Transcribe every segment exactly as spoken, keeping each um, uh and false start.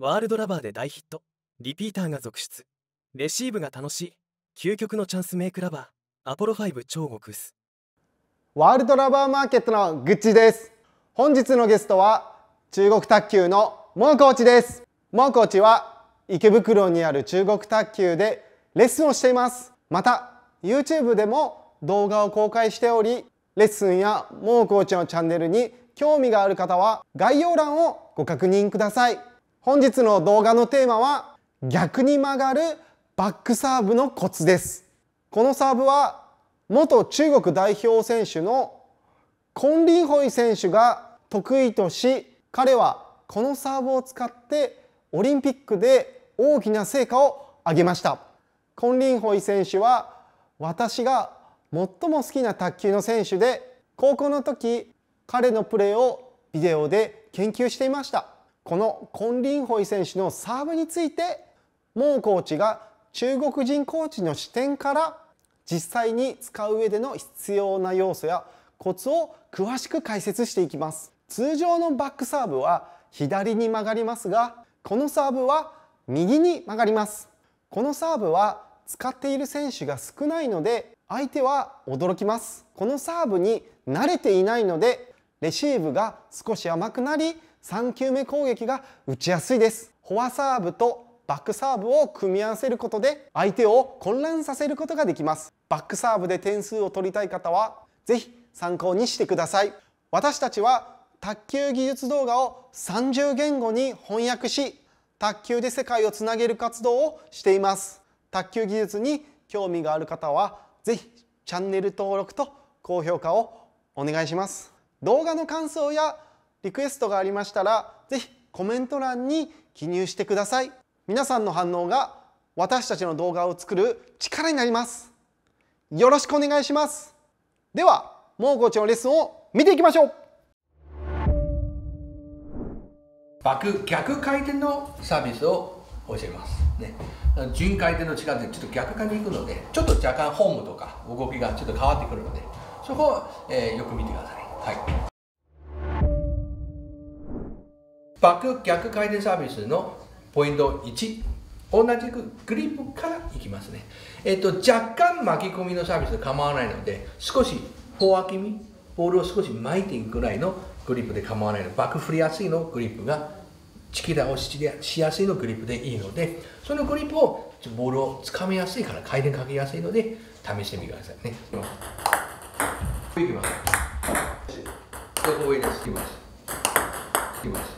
ワールドラバーで大ヒット、リピーターが続出、レシーブが楽しい、究極のチャンスメイクラバー、アポロファイブ超極薄。ワールドラバーマーケットのぐっちです。本日のゲストは中国卓球の孟コーチです。孟コーチは池袋にある中国卓球でレッスンをしています。また YouTube でも動画を公開しており、レッスンや孟コーチのチャンネルに興味がある方は概要欄をご確認ください。本日の動画のテーマは逆に曲がるバックサーブのコツです。このサーブは元中国代表選手のコン・リンホイ選手が得意とし、彼はこのサーブを使ってオリンピックで大きな成果を上げました。コン・リンホイ選手は私が最も好きな卓球の選手で、高校の時彼のプレーをビデオで研究していました。このコン・リンホイ選手のサーブについて孟コーチが中国人コーチの視点から実際に使う上での必要な要素やコツを詳しく解説していきます。通常のバックサーブは左に曲がりますが、このサーブは右に曲がります。このサーブは使っている選手が少ないので相手は驚きます。このサーブに慣れていないのでレシーブが少し甘くなり、さんきゅうめ攻撃が打ちやすいです。フォアサーブとバックサーブを組み合わせることで相手を混乱させることができます。バックサーブで点数を取りたい方は是非参考にしてください。私たちは卓球技術動画をさんじゅう言語に翻訳し、卓球で世界をつなげる活動をしています。卓球技術に興味がある方は是非チャンネル登録と高評価をお願いします。動画の感想やリクエストがありましたら是非コメント欄に記入してください。皆さんの反応が私たちの動画を作る力になります。よろしくお願いします。では孟コーチのレッスンを見ていきましょう。バック逆回転のサービスを教えます、ね、順回転の力でちょっと逆回転に行くので、ちょっと若干フォームとか動きがちょっと変わってくるので、そこを、えー、よく見てください、はい、バック逆回転サービスのポイントいち、同じくグリップからいきますね、えー、と若干巻き込みのサービスで構わないので、少しフォア気味、ボールを少し巻いていくぐらいのグリップで構わないので、バック振りやすいのグリップがチキラをしやすいのグリップでいいので、そのグリップをボールをつかみやすいから回転かけやすいので試してみてくださいね。いきます。上です。いきます。いきます。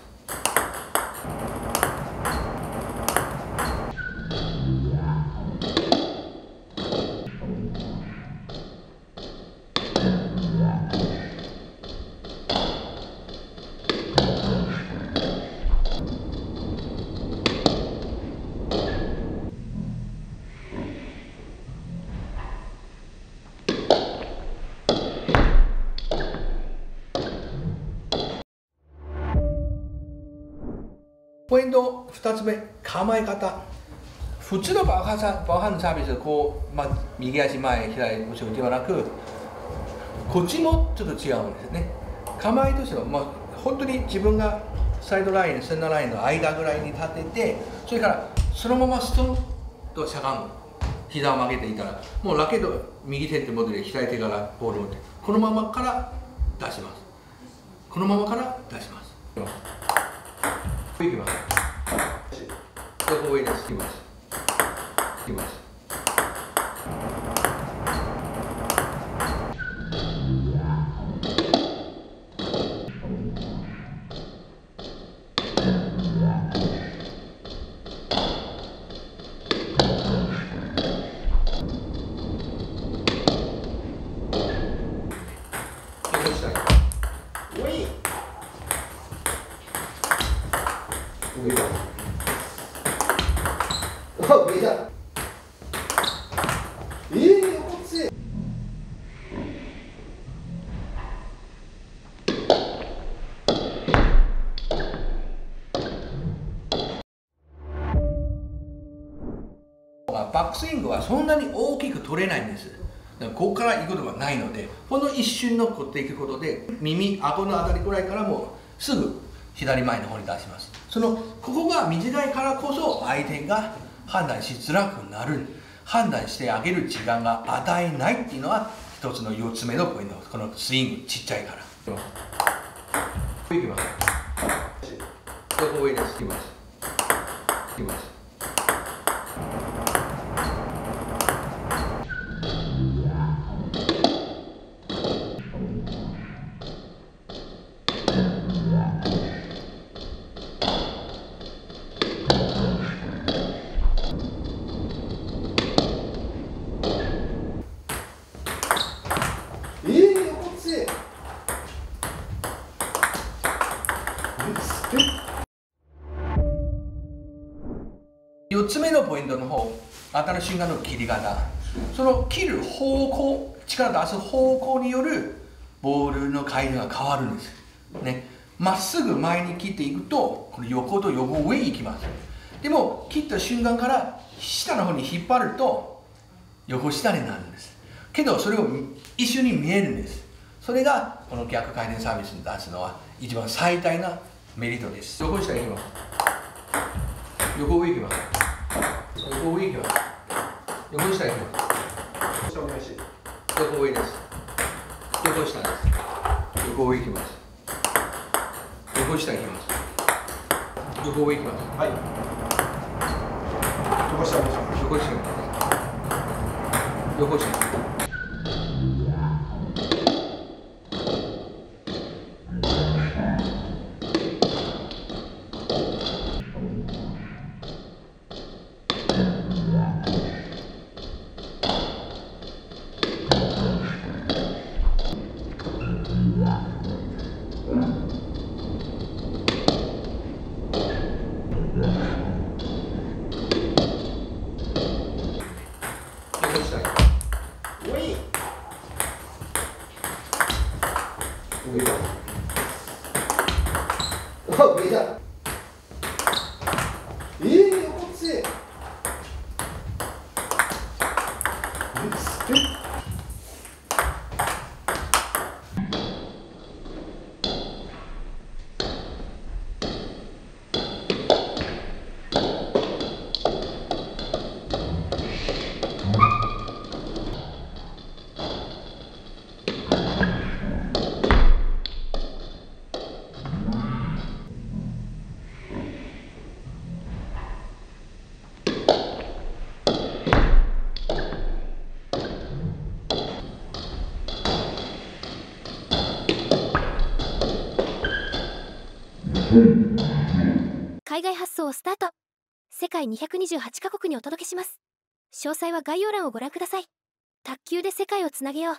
ポイントふたつめ、構え方。普通のバックハンドサービスはこう、まあ、右足前、左後ろではなく、こっちもちょっと違うんですね。構えとしては、まあ、本当に自分がサイドライン、センターラインの間ぐらいに立てて、それからそのままストンとしゃがむ、膝を曲げていたら、もうラケット、右手って持って、左手からボールを持って、このままから出します。このままから出します。行きます。そこ上です。行きます。行きます。バックスイングはそんなに大きく取れないんです。だからここから行くことはないので、ほんの一瞬の取っていくことで、耳、顎のあたりくらいからもうすぐ左前の方に出します。そのここが短いからこそ相手が判断しづらくなる、判断してあげる時間が与えないっていうのは一つのよつめのポイント。このスイングちっちゃいからこういきます。ここいいです。いきますいきます。よつめのポイントの方、当たる瞬間の切り方、その切る方向、力を出す方向によるボールの回転が変わるんですね。まっすぐ前に切っていくとこの横と横上に行きます。でも切った瞬間から下の方に引っ張ると横下になるんです。けどそれを一緒に見えるんです。それがこの逆回転サービスに出すのは一番最大なメリットです。横下に行きます。横上に行きます。横上いきます。横下いきます。正面し横上です。横下です。横上いきます。横下いきます。横上いきます。はい、横下横下横下横下。海外発送をスタート。世界にひゃくにじゅうはちカ国にお届けします。詳細は概要欄をご覧ください。卓球で世界をつなげよう。